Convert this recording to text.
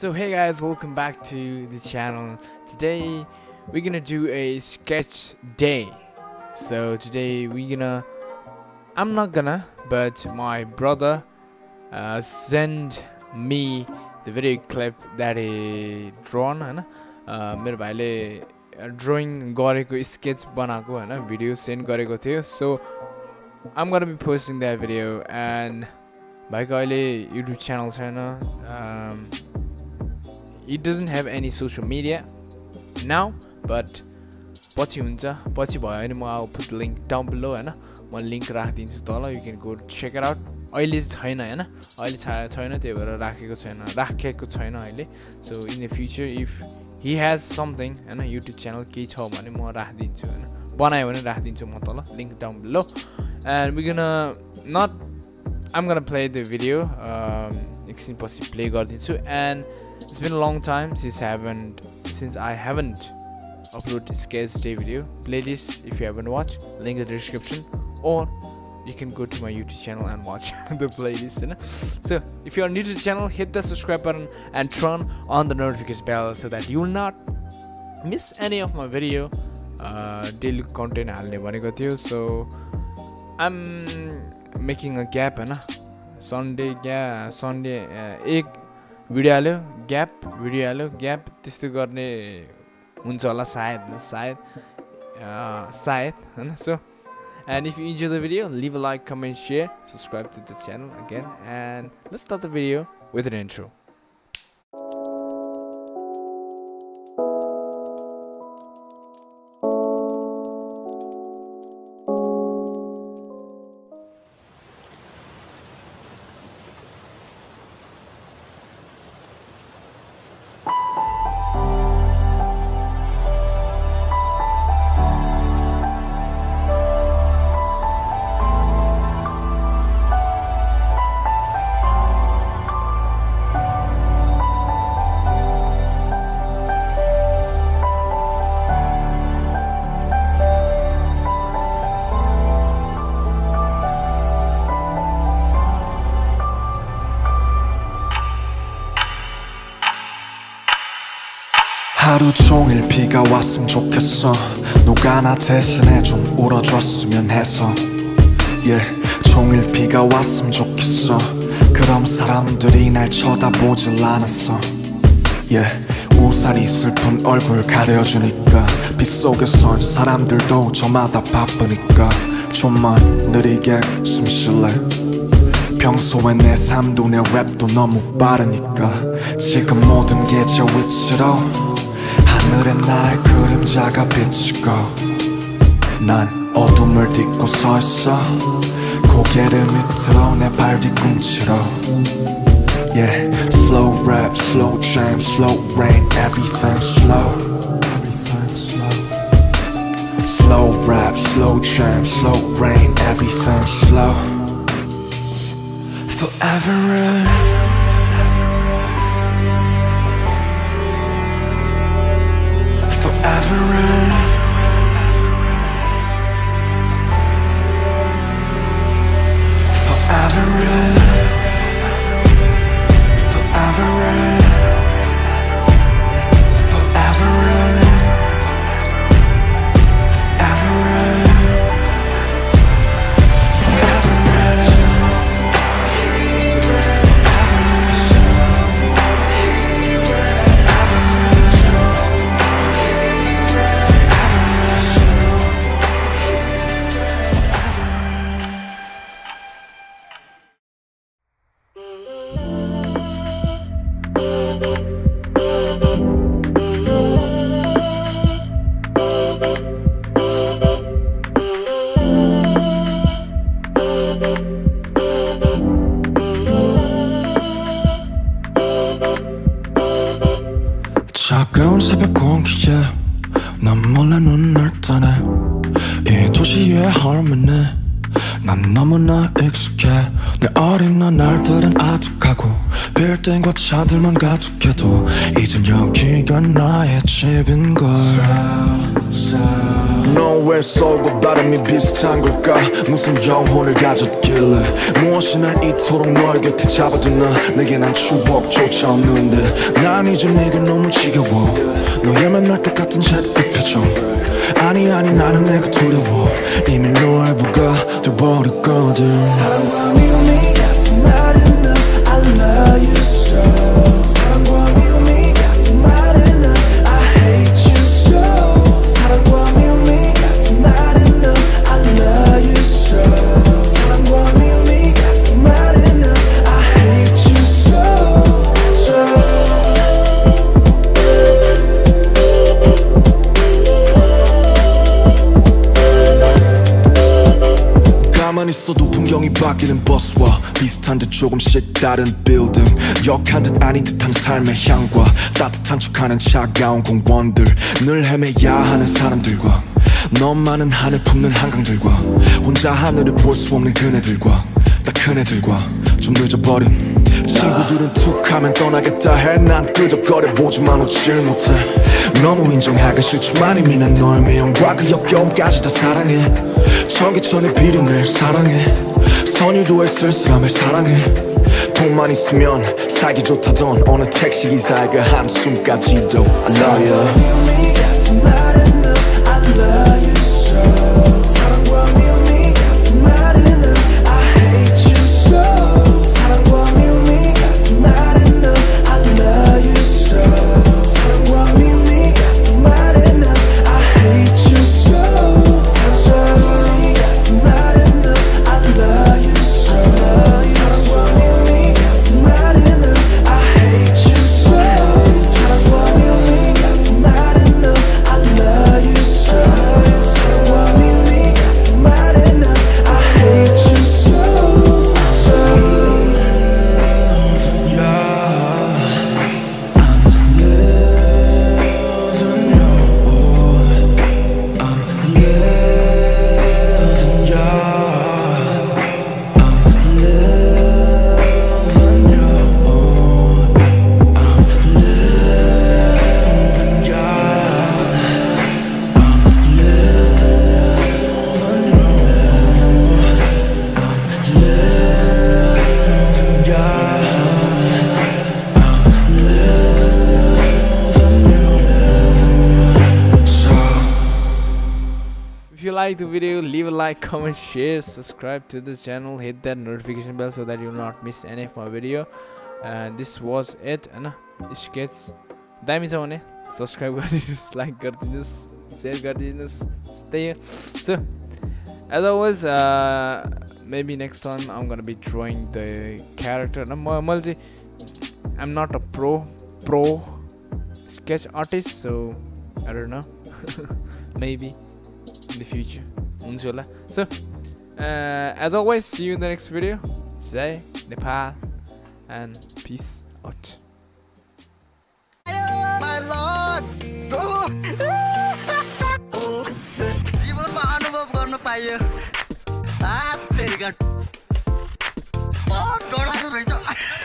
So hey guys, welcome back to the channel. Today we're gonna do a sketch day. So today but my brother sent me the video clip that he drawn and drawing gareko sketch banako and video send gareko theo. So I'm gonna be posting that video and by Kyle YouTube channel. It doesn't have any social media now, but I'll put the link down below and one link $1, you can go check it out. So in the future, if he has something and a YouTube channel link down below, and we're gonna I'm gonna play the video play and it's been a long time since I haven't uploaded sketch day video playlist. If you haven't watched, link in the description, or you can go to my YouTube channel and watch the playlist, you know? So if you are new to the channel, hit the subscribe button and turn on the notification bell so that you will not miss any of my video daily content. So I'm making a gap, and Sunday ek video gap testo garne huncha hola sayad. So, and if you enjoy the video, leave a like, comment, share, subscribe to the channel again, and let's start the video with an intro. 하루 종일 비가 왔으면 좋겠어. 누가 나 대신에 좀 울어줬으면 해서. Yeah, 종일 비가 왔으면 좋겠어. 그럼 사람들이 날 쳐다보질 않았어. Yeah, 우산이 슬픈 얼굴 가려주니까. 빗속에선 사람들도 저마다 바쁘니까. 좀만 느리게 숨 쉴래. 평소에 내 삶도 내 랩도 너무 빠르니까. 지금 모든 게 제 위치로 하늘에 나의 그림자가 비치고 난 어둠을 딛고 서 있어. 고개를 밑으로 내 발 뒤꿈치로. Yeah, slow rap, slow jam, slow rain, everything slow. Everything slow. Slow rap, slow jam, slow rain, everything slow. Forever. 차가운 새벽 공기에 난 몰래 눈을 떠네. 이 도시의 harmony 난 너무나 익숙해. 내 어린 날들은 아득하고 빌딩과 차들만 가득해도 이젠 여기가 나의 집인걸. Nowhere 서고 발음이 비슷한 걸까? 무슨 영혼을 가졌길래 무엇이 날 이토록 너의 곁에 잡아두나? 내겐 난 추억조차 없는데 난 이제 네가 너무 지겨워. 너의 맨날 똑같은 잿빛 표정. 아니 나는 내가 두려워. 이미 너의 부가 돼버렸거든. 사랑과 미움이 같은 말은 나 I love you so. 있어도 풍경이 바뀌는 버스와 비슷한 듯 조금씩 다른 빌딩 역한 듯 아닌 듯한 삶의 향과 따뜻한 척하는 차가운 공원들 늘 헤매야 하는 사람들과 너만은 하늘 품는 한강들과 혼자 하늘을 볼 수 없는 그네들과 딱 그네들과 좀 늦어버린 친구들은 툭하면 떠나겠다 해. 난 끄적거려 보지만 오질 못해. 너무 인정하기 싫지만 이미 난 너의 미움과 그 역겨움까지 다 사랑해. 전기천의 비린내를 사랑해. 선유도의 쓸쓸함을 사랑해. 돈만 있으면 살기 좋다던 어느 택시기사의 그 한숨까지도 I love you. 미움이 같은 말은 너 I love you so. 사랑과 미움이 같은 말은 너 I hate you so. Like the video, leave a like, comment, share, subscribe to this channel, hit that notification bell so that you will not miss any of my video. And this was it. And ish kids, subscribe, like, share, stay. So as always, maybe next time I'm gonna be drawing the character. I'm not a pro sketch artist, so I don't know. Maybe in the future, inshallah. So as always, see you in the next video. Say Nepal and peace out. My lord, जीवन में अनुभव करना पाये आप तेरी का बहुत डरा कर रही हो